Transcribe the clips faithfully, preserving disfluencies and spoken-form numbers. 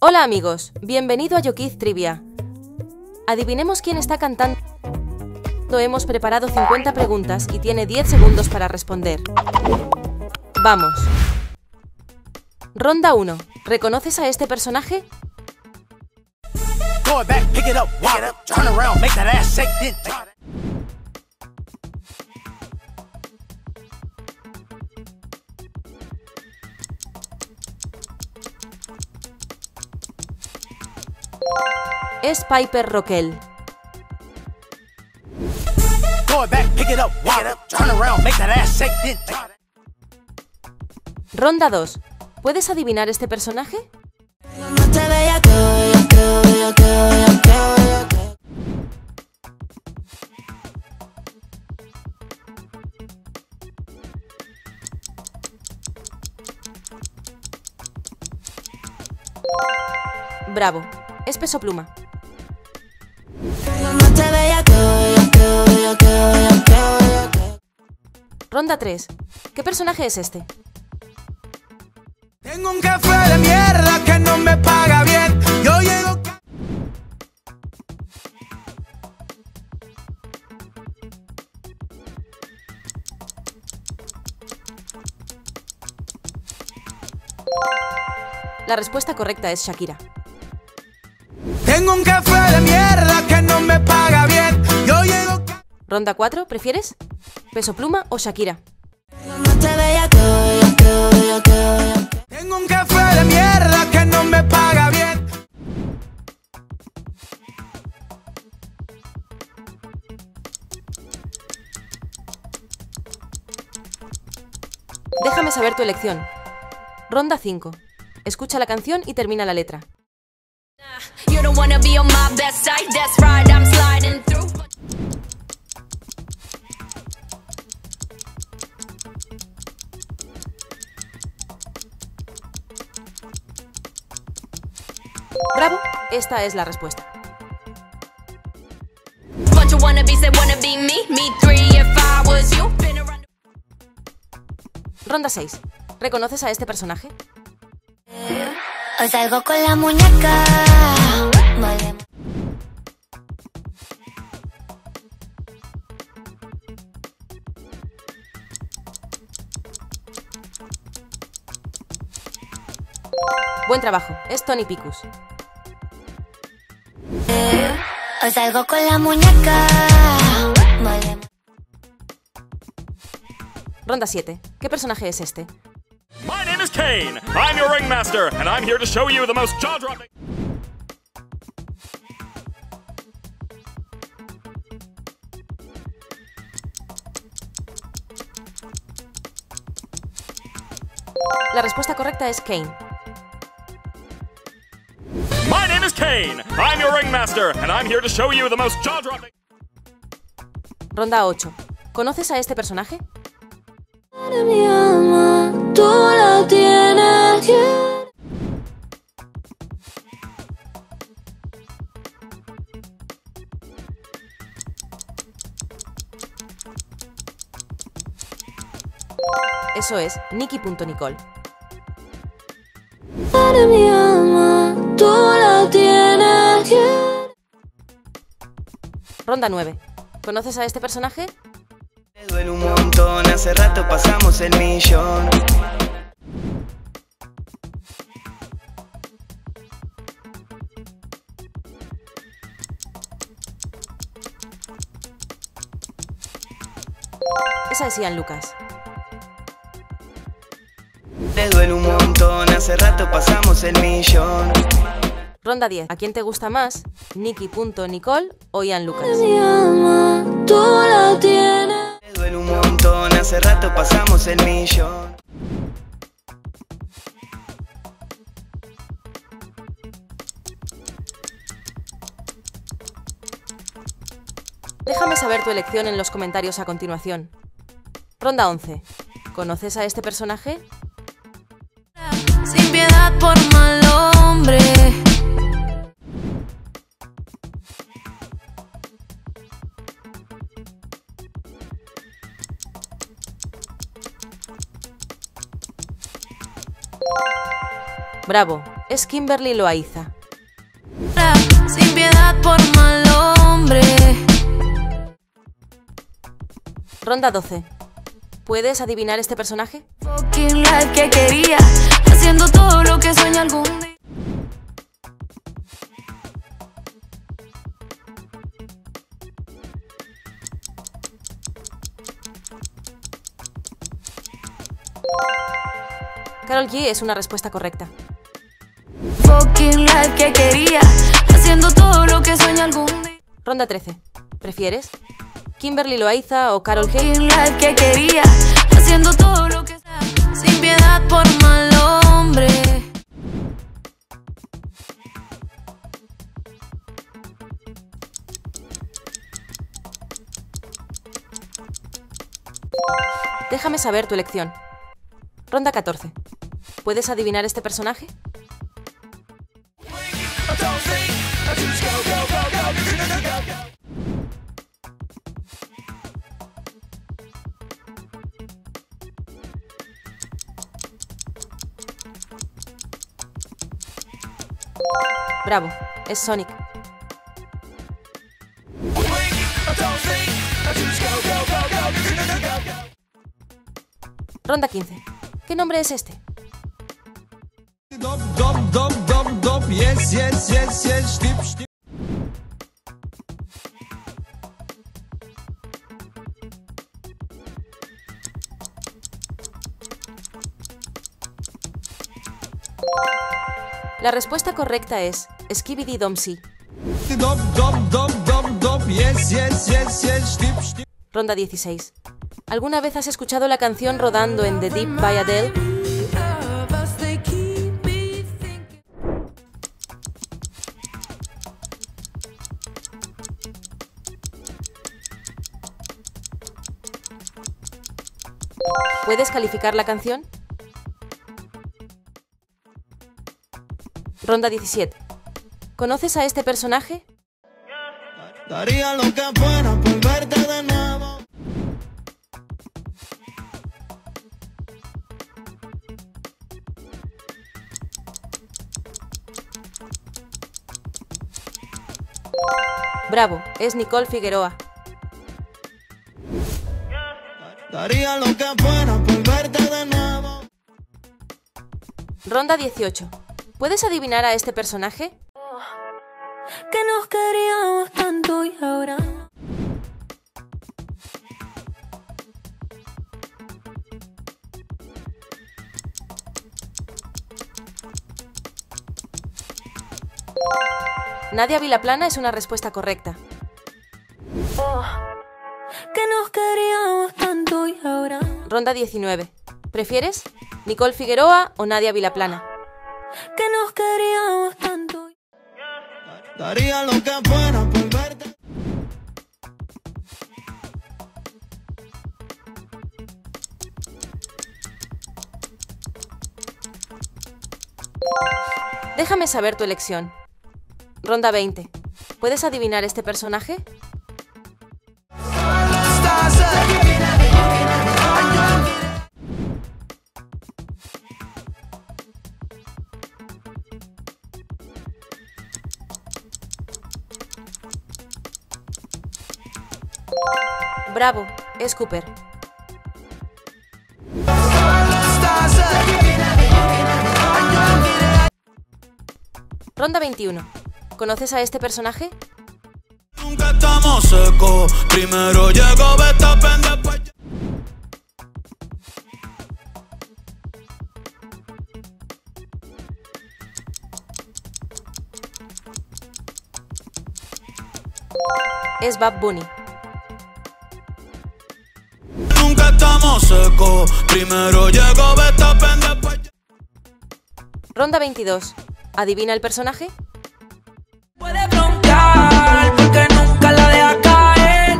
Hola amigos, bienvenido a YoQuiz Trivia. Adivinemos quién está cantando. Hemos preparado cincuenta preguntas y tiene diez segundos para responder. Vamos. Ronda uno. ¿Reconoces a este personaje? Es Piper Rockel. Ronda dos. ¿Puedes adivinar este personaje? Bravo, es Peso Pluma. Ronda tres. ¿Qué personaje es este? Tengo un café de mierda que no me paga bien. Yo llego. La respuesta correcta es Shakira. Tengo un café de mierda que no me paga bien. Yo llego. Ronda cuatro. ¿Prefieres Peso Pluma o Shakira? Tengo un café de mierda que no me paga bien. Déjame saber tu elección. Ronda cinco. Escucha la canción y termina la letra. Bravo, esta es la respuesta. Ronda seis. ¿Reconoces a este personaje? Os salgo con la muñeca. Buen trabajo, es Tony De Picus. Os salgo con la muñeca. Ronda siete. ¿Qué personaje es este? My name is Kane. I'm your ringmaster, and I'm here to show you the most jaw-dropping. La respuesta correcta es Kane. My name is Kane. I'm your ringmaster, and I'm here to show you the most jaw-dropping. Ronda ocho. ¿Conoces a este personaje? Tú lo tienes que... Eso es, Nicki Nicole. Mi alma, tú lo tienes que... Ronda nueve. ¿Conoces a este personaje? Me duele un montón, hace rato pasamos el millón. Esa es Ian Lucas. Me duele un montón, hace rato pasamos el millón. Ronda diez. ¿A quién te gusta más? ¿Nicki Nicole o Ian Lucas? Mi alma, tú lo tienes. Un montón, hace rato pasamos el millón. Déjame saber tu elección en los comentarios a continuación. Ronda once. ¿Conoces a este personaje? Sin piedad por mal hombre. Bravo, es Kimberly Loaiza. Sin piedad por mal hombre. Ronda doce. ¿Puedes adivinar este personaje? Fucking life que quería, haciendo todo lo que sueño algún día. Karol G es una respuesta correcta. Fucking life que quería, haciendo todo lo que sueño algún día. Ronda trece. ¿Prefieres Kimberly Loaiza o Karol G? Fucking life que quería, haciendo todo lo que sea, sin piedad por mal hombre. Déjame saber tu elección. Ronda catorce. ¿Puedes adivinar este personaje? Bravo, es Sonic. Ronda quince. ¿Qué nombre es este? La respuesta correcta es Skibidi Domsie. Ronda dieciséis. ¿Alguna vez has escuchado la canción Rodando en The Deep by Adele? ¿Puedes calificar la canción? Ronda diecisiete. ¿Conoces a este personaje? Daría lo que fuera por verte de nuevo. Bravo, es Nicole Figueroa. Daría lo que fuera por verte de nuevo. Ronda dieciocho. ¿Puedes adivinar a este personaje? Que nos queríamos tanto y ahora. Nadia Vilaplana es una respuesta correcta. Oh, que nos queríamos tanto y ahora. Ronda diecinueve. ¿Prefieres Nicole Figueroa o Nadia Vilaplana? Que nos queríamos tanto. Daría lo que fuera por verte. Déjame saber tu elección. Ronda veinte. ¿Puedes adivinar este personaje? Bravo, es Cooper. Ronda veintiuno. ¿Conoces a este personaje? Es Bad Bunny. Ronda veintidós. ¿Adivina el personaje? Puede broncar porque nunca la deja caer.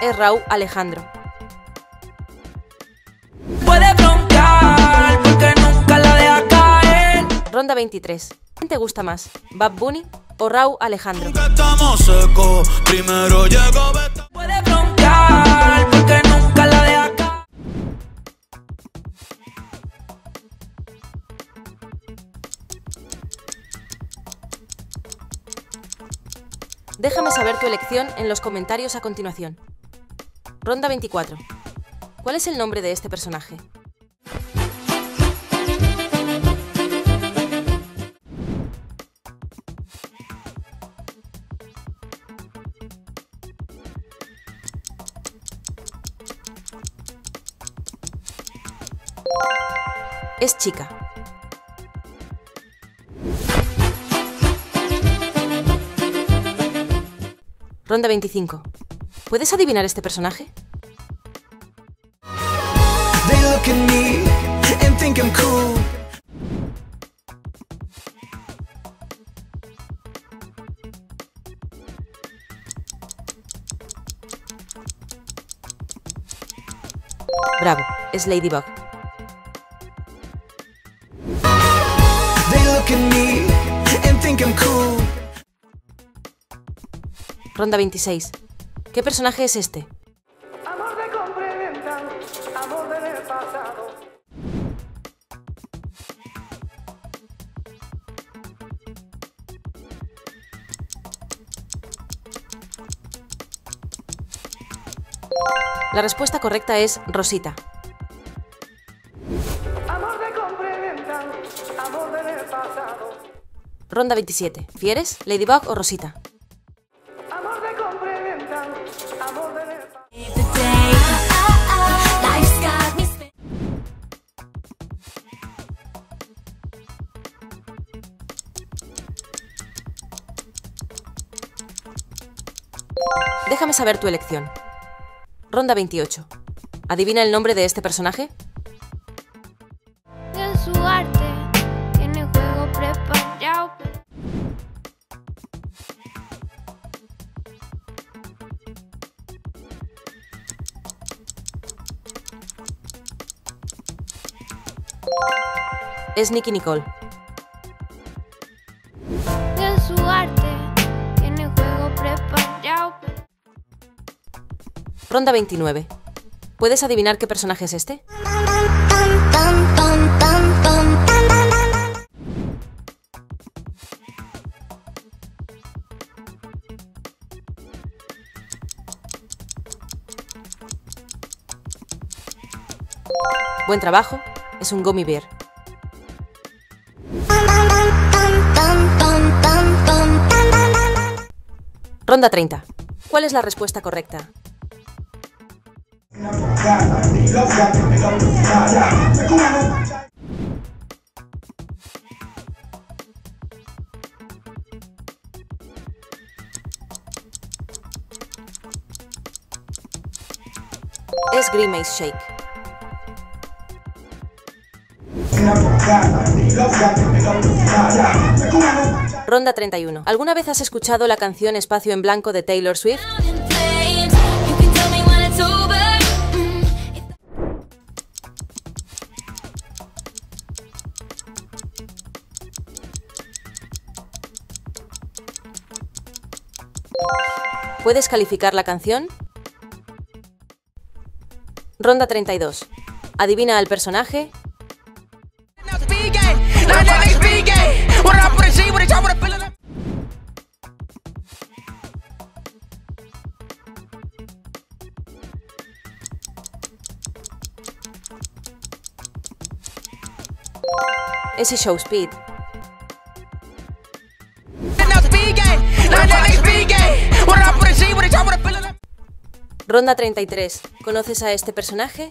Es Rauw Alejandro. Ronda veintitrés. ¿Quién te gusta más, Bad Bunny o Rauw Alejandro. Déjame saber tu elección en los comentarios a continuación. Ronda veinticuatro. ¿Cuál es el nombre de este personaje? Es chica. Ronda veinticinco. ¿Puedes adivinar este personaje? Bravo, es Ladybug. Ronda veintiséis. ¿Qué personaje es este? La respuesta correcta es Rosita. Ronda veintisiete. ¿Fieres? ¿Ladybug o Rosita? Déjame saber tu elección. Ronda veintiocho. ¿Adivina el nombre de este personaje? De su arte, tiene juego preparado. Es Nicki Nicole. De su arte, tiene juego preparado. Ronda veintinueve. ¿Puedes adivinar qué personaje es este? Buen trabajo, es un Gummy Bear. Ronda treinta. ¿Cuál es la respuesta correcta? Es Grimace Shake. Ronda treinta y uno. ¿Alguna vez has escuchado la canción Espacio en Blanco de Taylor Swift? ¿Puedes calificar la canción? Ronda treinta y dos. Adivina al personaje. Es el show Speed. Ronda treinta y tres. ¿Conoces a este personaje?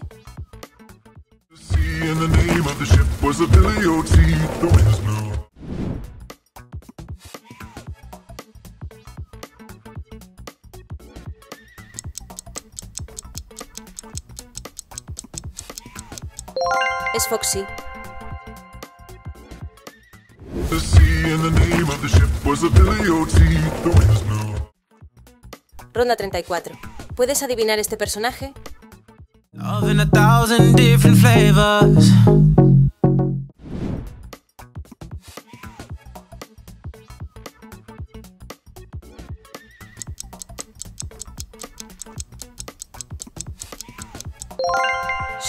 Es Foxy. Ronda treinta y cuatro. ¿Puedes adivinar este personaje?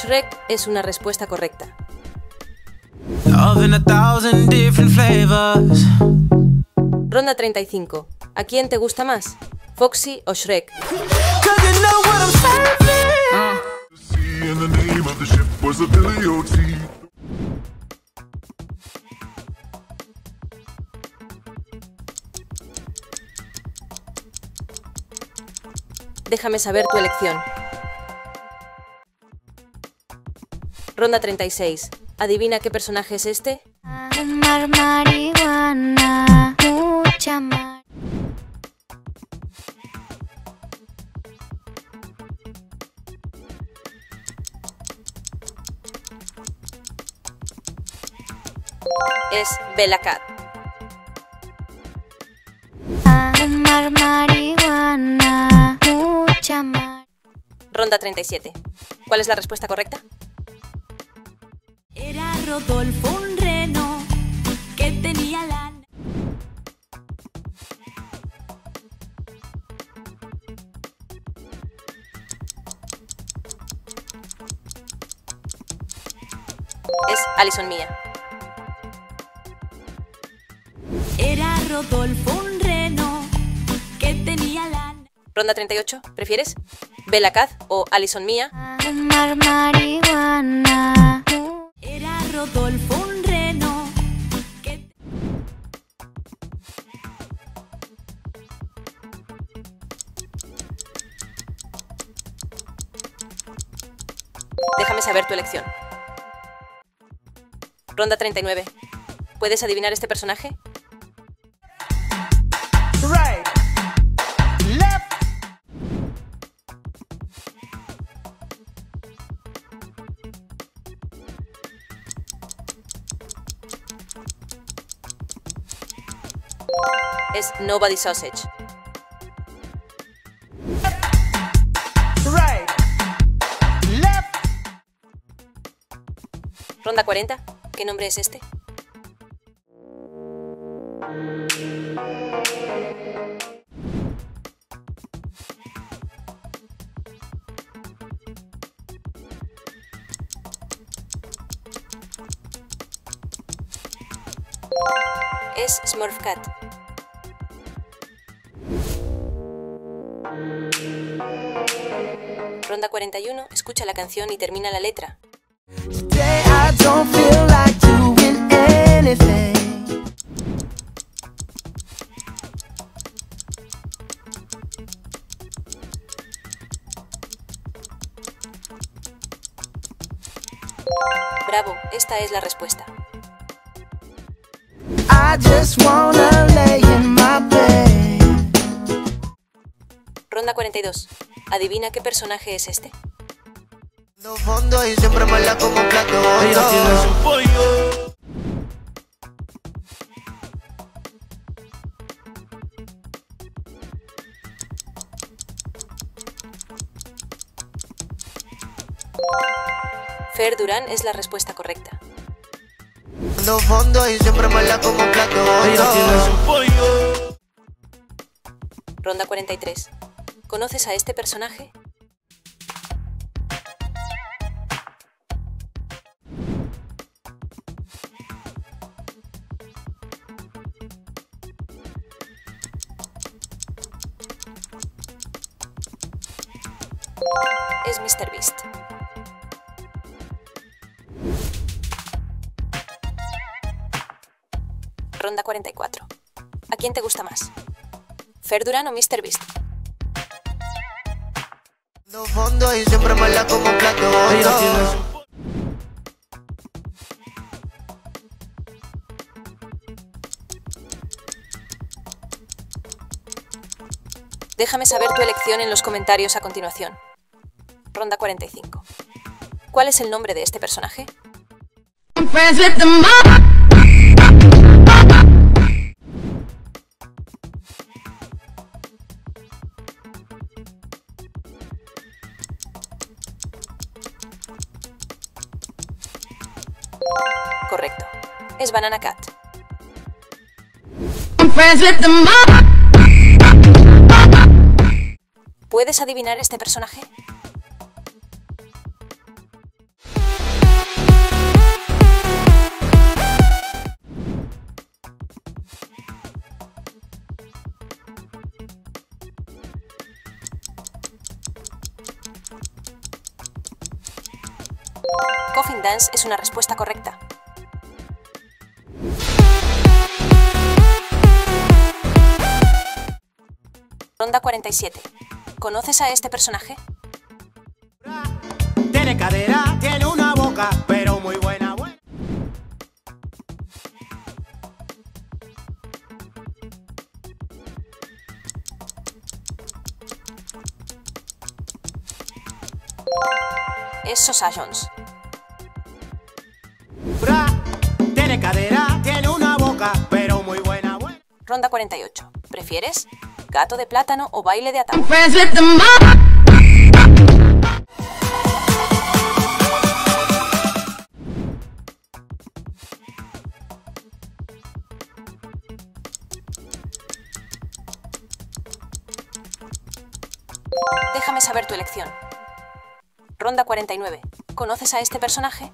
Shrek es una respuesta correcta. Ronda treinta y cinco. ¿A quién te gusta más? ¿Foxy o Shrek? Déjame saber tu elección. Ronda treinta y seis. ¿Adivina qué personaje es este? Es Bela Cat. Ronda treinta y siete. ¿Cuál es la respuesta correcta? Era Rodolfo un reno que tenía la... Es Allisson Mia. Era Rodolfo un reno que tenía la... Ronda treinta y ocho. ¿Prefieres Bela Cat o Allisson Mia? Fumar marihuana. Era Rodolfo un reno que... Déjame saber tu elección. Ronda treinta y nueve. ¿Puedes adivinar este personaje? Es Nobody Sausage. Right, left. Ronda cuarenta. ¿Qué nombre es este? Es Smurf Cat. Ronda cuarenta y uno, escucha la canción y termina la letra. Bravo, esta es la respuesta. Ronda cuarenta y dos. ¿Adivina qué personaje es este? Fer Durán es la respuesta correcta. Ronda cuarenta y tres. ¿Conoces a este personaje? Es míster Beast. Ronda cuarenta y cuatro. ¿A quién te gusta más? ¿Fer Durán o míster Beast? Y siempre me la como plato. Déjame saber tu elección en los comentarios a continuación. Ronda cuarenta y cinco. ¿Cuál es el nombre de este personaje? Correcto. Es Banana Cat. ¿Puedes adivinar este personaje? Coffin Dance es una respuesta correcta. Ronda cuarenta y siete. ¿Conoces a este personaje? Tiene cadera, tiene una boca, pero muy buena. buena. Es Sosa Jones. Tiene cadera, tiene una boca, pero muy buena. buena. Ronda cuarenta y ocho. ¿Prefieres gato de plátano o baile de ataúd? Déjame saber tu elección. Ronda cuarenta y nueve. ¿Conoces a este personaje?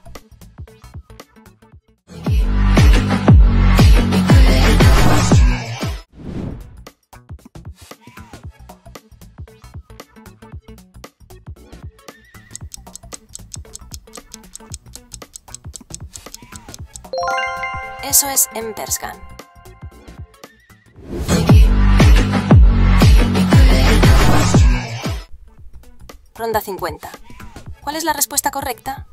Eso es Embers Gun. Ronda cincuenta. ¿Cuál es la respuesta correcta?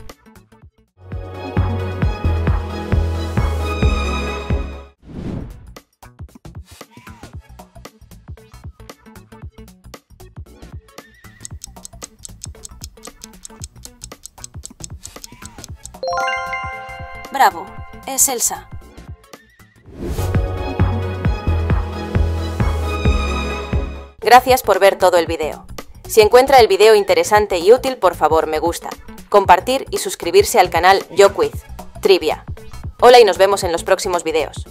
Bravo, es Elsa. Gracias por ver todo el video. Si encuentra el video interesante y útil, por favor me gusta, compartir y suscribirse al canal YoQuiz Trivia. Hola y nos vemos en los próximos videos.